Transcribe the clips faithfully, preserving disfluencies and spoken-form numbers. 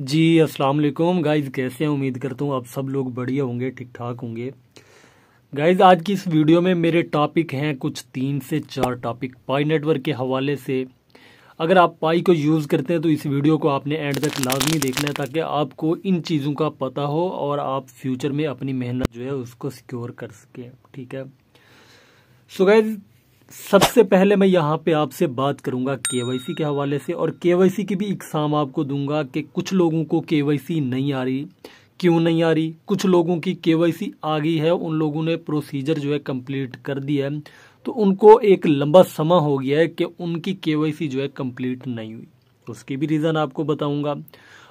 जी अस्सलाम वालेकुम गाइज़, कैसे हैं? उम्मीद करता हूँ आप सब लोग बढ़िया होंगे, ठीक ठाक होंगे। गाइज़, आज की इस वीडियो में मेरे टॉपिक हैं कुछ तीन से चार टॉपिक पाई नेटवर्क के हवाले से। अगर आप पाई को यूज़ करते हैं तो इस वीडियो को आपने एंड तक लाजमी देखना है ताकि आपको इन चीज़ों का पता हो और आप फ्यूचर में अपनी मेहनत जो है उसको सिक्योर कर सकें, ठीक है। सो गाइज़, सबसे पहले मैं यहाँ पे आपसे बात करूँगा केवाईसी के हवाले से और केवाईसी की भी इकसाम आपको दूंगा कि कुछ लोगों को केवाईसी नहीं आ रही, क्यों नहीं आ रही। कुछ लोगों की केवाईसी आ गई है, उन लोगों ने प्रोसीजर जो है कंप्लीट कर दिया है तो उनको एक लंबा समय हो गया है कि उनकी केवाईसी जो है कंप्लीट नहीं हुई, उसकी भी रीज़न आपको बताऊँगा।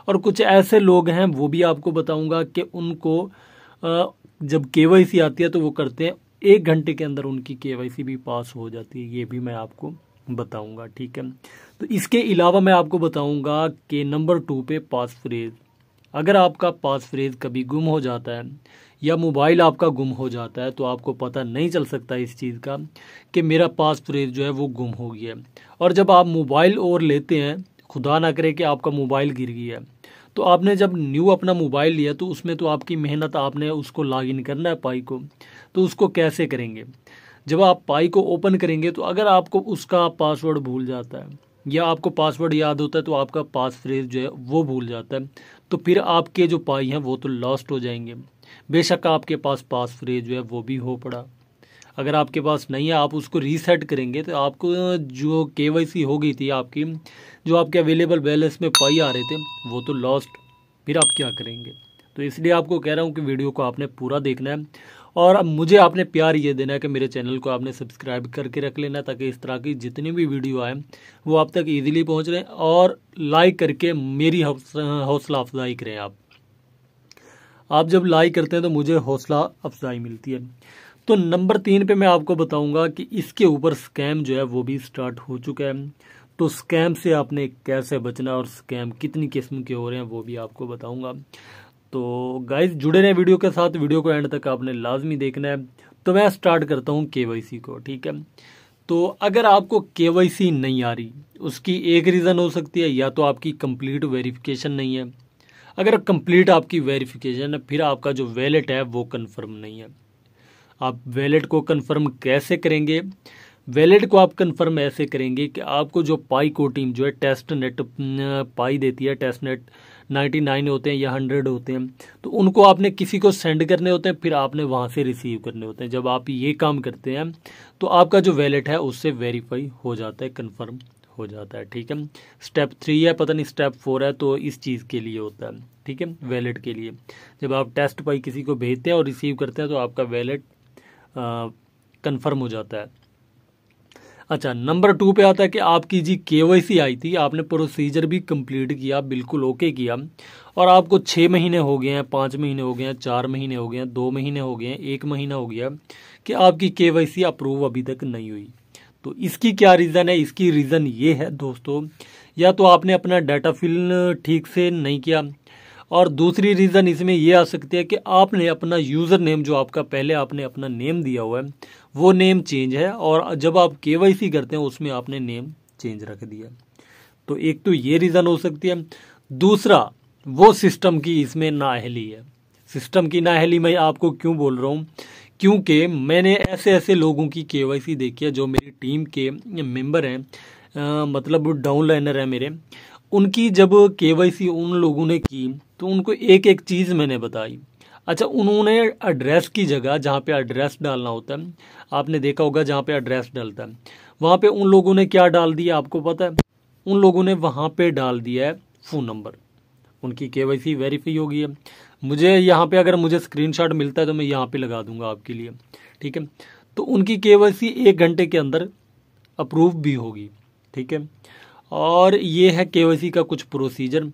और कुछ ऐसे लोग हैं वो भी आपको बताऊँगा कि उनको जब केवाईसी आती है तो वो करते हैं, एक घंटे के अंदर उनकी केवाईसी भी पास हो जाती है, ये भी मैं आपको बताऊंगा, ठीक है। तो इसके अलावा मैं आपको बताऊंगा कि नंबर टू पे पास फ्रेज, अगर आपका पास फ्रेज कभी गुम हो जाता है या मोबाइल आपका गुम हो जाता है तो आपको पता नहीं चल सकता इस चीज़ का कि मेरा पास फ्रेज जो है वो गुम हो गया। और जब आप मोबाइल और लेते हैं, खुदा ना करे कि आपका मोबाइल गिर गया, तो आपने जब न्यू अपना मोबाइल लिया तो उसमें तो आपकी मेहनत, आपने उसको लॉगिन करना है पाई को, तो उसको कैसे करेंगे? जब आप पाई को ओपन करेंगे तो अगर आपको उसका पासवर्ड भूल जाता है या आपको पासवर्ड याद होता है तो आपका पास फ्रेज जो है वो भूल जाता है, तो फिर आपके जो पाई हैं वो तो लॉस्ट हो जाएंगे। बेशक आपके पास पास फ्रेज जो है वो भी हो पड़ा, अगर आपके पास नहीं है आप उसको रीसेट करेंगे तो आपको जो केवाईसी हो गई थी आपकी, जो आपके अवेलेबल बैलेंस में पाई आ रहे थे वो तो लॉस्ट, फिर आप क्या करेंगे? तो इसलिए आपको कह रहा हूँ कि वीडियो को आपने पूरा देखना है और अब मुझे आपने प्यार ये देना है कि मेरे चैनल को आपने सब्सक्राइब करके रख लेना ताकि इस तरह की जितनी भी वीडियो आए वो आप तक ईजिली पहुँच रहे, और लाइक करके मेरी हौसला अफजाई करें। आप आप जब लाइक करते हैं तो मुझे हौसला अफजाई मिलती है। तो नंबर तीन पे मैं आपको बताऊंगा कि इसके ऊपर स्कैम जो है वो भी स्टार्ट हो चुका है, तो स्कैम से आपने कैसे बचना और स्कैम कितनी किस्म के हो रहे हैं वो भी आपको बताऊंगा। तो गाइज जुड़े रहे वीडियो के साथ, वीडियो को एंड तक आपने लाजमी देखना है। तो मैं स्टार्ट करता हूँ केवाईसी को, ठीक है। तो अगर आपको केवाईसी नहीं आ रही उसकी एक रीज़न हो सकती है, या तो आपकी कंप्लीट वेरिफिकेशन नहीं है। अगर कंप्लीट आपकी वेरिफिकेशन है फिर आपका जो वैलेट है वो कन्फर्म नहीं है। आप वैलेट को कंफर्म कैसे करेंगे? वैलेट को आप कंफर्म ऐसे करेंगे कि आपको जो पाई को टीम जो है टेस्ट नेट पाई देती है, टेस्ट नेट निन्यानवे होते हैं या सौ होते हैं, तो उनको आपने किसी को सेंड करने होते हैं, फिर आपने वहां से रिसीव करने होते हैं। जब आप ये काम करते हैं तो आपका जो वैलेट है उससे वेरीफाई हो जाता है, कन्फर्म हो जाता है, ठीक है। स्टेप थ्री है, पता नहीं स्टेप फोर है, तो इस चीज़ के लिए होता है, ठीक है, वैलेट के लिए। जब आप टेस्ट पाई किसी को भेजते हैं और रिसीव करते हैं तो आपका वैलेट कंफर्म हो जाता है। अच्छा, नंबर टू पे आता है कि आपकी जी केवाईसी आई थी, आपने प्रोसीजर भी कंप्लीट किया, बिल्कुल ओके किया, और आपको छः महीने हो गए हैं, पाँच महीने हो गए हैं, चार महीने हो गए हैं, दो महीने हो गए हैं, एक महीना हो गया कि आपकी केवाईसी अप्रूव अभी तक नहीं हुई। तो इसकी क्या रीज़न है? इसकी रीज़न ये है दोस्तों, या तो आपने अपना डाटा फिल ठीक से नहीं किया, और दूसरी रीज़न इसमें यह आ सकती है कि आपने अपना यूज़र नेम, जो आपका पहले आपने अपना नेम दिया हुआ है वो नेम चेंज है, और जब आप केवाईसी करते हैं उसमें आपने नेम चेंज रख दिया। तो एक तो ये रीज़न हो सकती है। दूसरा, वो सिस्टम की इसमें नाअहली है। सिस्टम की नाअहली मैं आपको क्यों बोल रहा हूँ? क्योंकि मैंने ऐसे ऐसे लोगों की केवाईसी देखी है जो मेरी टीम के मेम्बर हैं, आ, मतलब डाउनलाइनर हैं मेरे, उनकी जब केवाईसी उन लोगों ने की तो उनको एक एक चीज़ मैंने बताई। अच्छा, उन्होंने एड्रेस की जगह, जहाँ पे एड्रेस डालना होता है, आपने देखा होगा जहाँ पे एड्रेस डालता है, वहाँ पे उन लोगों ने क्या डाल दिया आपको पता है? उन लोगों ने वहाँ पे डाल दिया है फ़ोन नंबर। उनकी केवाईसी वेरीफाई हो गई है। मुझे यहाँ पर अगर मुझे स्क्रीनशॉट मिलता है तो मैं यहाँ पर लगा दूँगा आपके लिए, ठीक है। तो उनकी केवाईसी एक घंटे के अंदर अप्रूव भी होगी, ठीक है। और ये है केवाईसी का कुछ प्रोसीजर,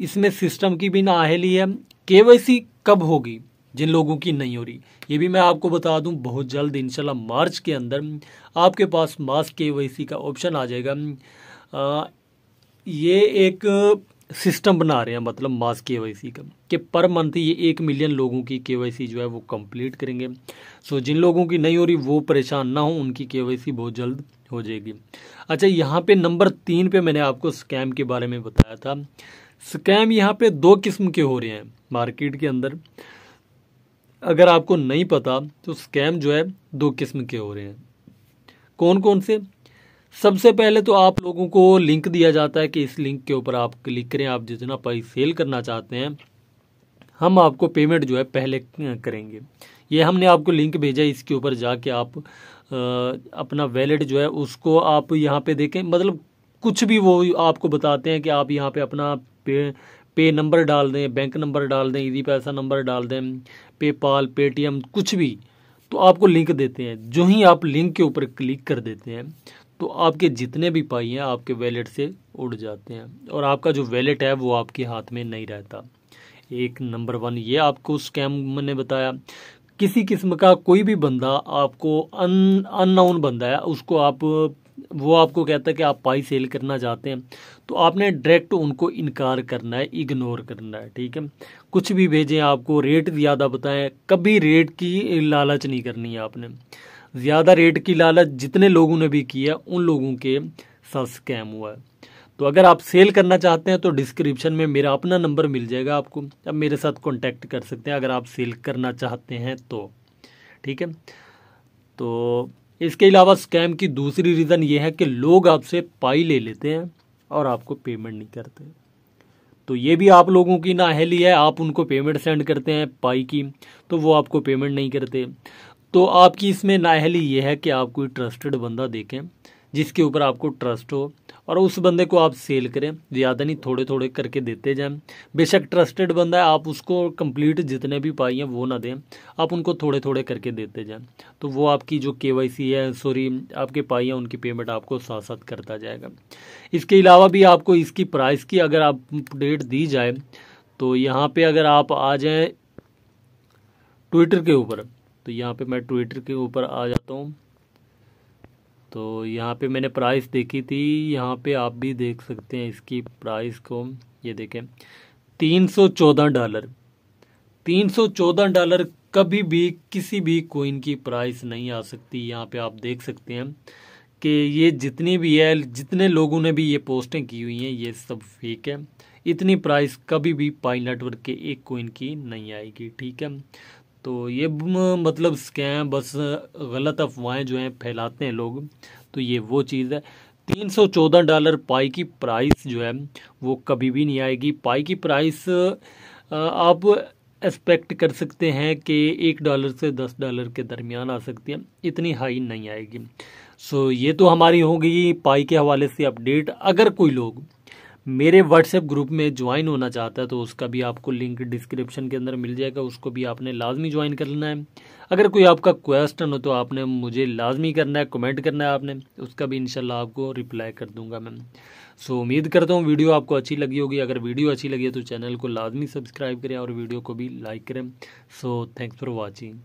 इसमें सिस्टम की भी नाअहली है। केवाईसी कब होगी जिन लोगों की नहीं हो रही, ये भी मैं आपको बता दूं, बहुत जल्द इंशाल्लाह मार्च के अंदर आपके पास मास केवाईसी का ऑप्शन आ जाएगा। आ, ये एक सिस्टम बना रहे हैं, मतलब मास केवाईसी का, कि पर मंथ ये एक मिलियन लोगों की केवाईसी जो है वो कंप्लीट करेंगे। सो जिन लोगों की नहीं हो रही वो परेशान ना हो, उनकी केवाईसी बहुत जल्द हो जाएगी। अच्छा, यहाँ पे नंबर तीन पे मैंने आपको स्कैम के बारे में बताया था। स्कैम यहाँ पे दो किस्म के हो रहे हैं मार्केट के अंदर। अगर आपको नहीं पता तो स्कैम जो है दो किस्म के हो रहे हैं। कौन कौन से? सबसे पहले तो आप लोगों को लिंक दिया जाता है कि इस लिंक के ऊपर आप क्लिक करें, आप जितना पाई सेल करना चाहते हैं, हम आपको पेमेंट जो है पहले करेंगे। ये हमने आपको लिंक भेजा, इसके ऊपर जाके आप आ, अपना वैलेट जो है उसको आप यहाँ पे देखें। मतलब कुछ भी वो आपको बताते हैं कि आप यहाँ पे अपना पे पे नंबर डाल दें, बैंक नंबर डाल दें, इजी पैसा नंबर डाल दें, पेपाल, पेटीएम, कुछ भी, तो आपको लिंक देते हैं। जो ही आप लिंक के ऊपर क्लिक कर देते हैं तो आपके जितने भी पाई हैं आपके वैलेट से उड़ जाते हैं और आपका जो वैलेट है वो आपके हाथ में नहीं रहता। एक नंबर वन ये आपको स्कैम ने बताया। किसी किस्म का कोई भी बंदा आपको अन अननोन बंदा है, उसको आप वो आपको कहता है कि आप पाई सेल करना चाहते हैं, तो आपने डायरेक्ट उनको इनकार करना है, इग्नोर करना है। ठीक है, कुछ भी भेजें, आपको रेट ज़्यादा बताएं, कभी रेट की लालच नहीं करनी है आपने। ज़्यादा रेट की लालच जितने लोगों ने भी की है उन लोगों के साथ स्कैम हुआ है। तो अगर आप सेल करना चाहते हैं तो डिस्क्रिप्शन में मेरा अपना नंबर मिल जाएगा आपको, अब मेरे साथ कॉन्टैक्ट कर सकते हैं अगर आप सेल करना चाहते हैं तो। ठीक है, तो इसके अलावा स्कैम की दूसरी रीज़न ये है कि लोग आपसे पाई ले लेते हैं और आपको पेमेंट नहीं करते। तो ये भी आप लोगों की नाअहली है, आप उनको पेमेंट सेंड करते हैं पाई की तो वो आपको पेमेंट नहीं करते। तो आपकी इसमें नाअहली ये है कि आप कोई ट्रस्टेड बंदा देखें जिसके ऊपर आपको ट्रस्ट हो और उस बंदे को आप सेल करें, ज़्यादा नहीं, थोड़े थोड़े करके देते जाएं। बेशक ट्रस्टेड बंदा है, आप उसको कंप्लीट जितने भी पाई हैं वो ना दें, आप उनको थोड़े थोड़े करके देते जाएं। तो वो आपकी जो केवाईसी है, सॉरी आपके पाई हैं, उनकी पेमेंट आपको साथ साथ करता जाएगा। इसके अलावा भी आपको इसकी प्राइस की अगर आप अपडेट दी जाए तो यहाँ पर अगर आप आ जाएँ ट्विटर के ऊपर, तो यहाँ पर मैं ट्विटर के ऊपर आ जाता हूँ। तो यहाँ पे मैंने प्राइस देखी थी, यहाँ पे आप भी देख सकते हैं इसकी प्राइस को, ये देखें तीन सौ चौदह डॉलर। तीन सौ चौदह डॉलर कभी भी किसी भी कोइन की प्राइस नहीं आ सकती। यहाँ पे आप देख सकते हैं कि ये जितनी भी है, जितने लोगों ने भी ये पोस्टें की हुई हैं, ये सब फेक है। इतनी प्राइस कभी भी पाई नेटवर्क के एक कोइन की नहीं आएगी। ठीक है, तो ये मतलब स्कैम, बस गलत अफवाहें जो हैं फैलाते हैं लोग, तो ये वो चीज़ है। तीन सौ चौदह डॉलर पाई की प्राइस जो है वो कभी भी नहीं आएगी। पाई की प्राइस आप एक्सपेक्ट कर सकते हैं कि एक डॉलर से दस डॉलर के दरमियान आ सकती है, इतनी हाई नहीं आएगी। सो ये तो हमारी होगी पाई के हवाले से अपडेट। अगर कोई लोग मेरे व्हाट्सएप ग्रुप में ज्वाइन होना चाहता है तो उसका भी आपको लिंक डिस्क्रिप्शन के अंदर मिल जाएगा, उसको भी आपने लाजमी ज्वाइन करना है। अगर कोई आपका क्वेश्चन हो तो आपने मुझे लाजमी करना है, कमेंट करना है आपने, उसका भी इंशाल्लाह आपको रिप्लाई कर दूंगा मैं। सो उम्मीद करता हूँ वीडियो आपको अच्छी लगी होगी। अगर वीडियो अच्छी लगी है तो चैनल को लाजमी सब्सक्राइब करें और वीडियो को भी लाइक करें। So thanks for watching.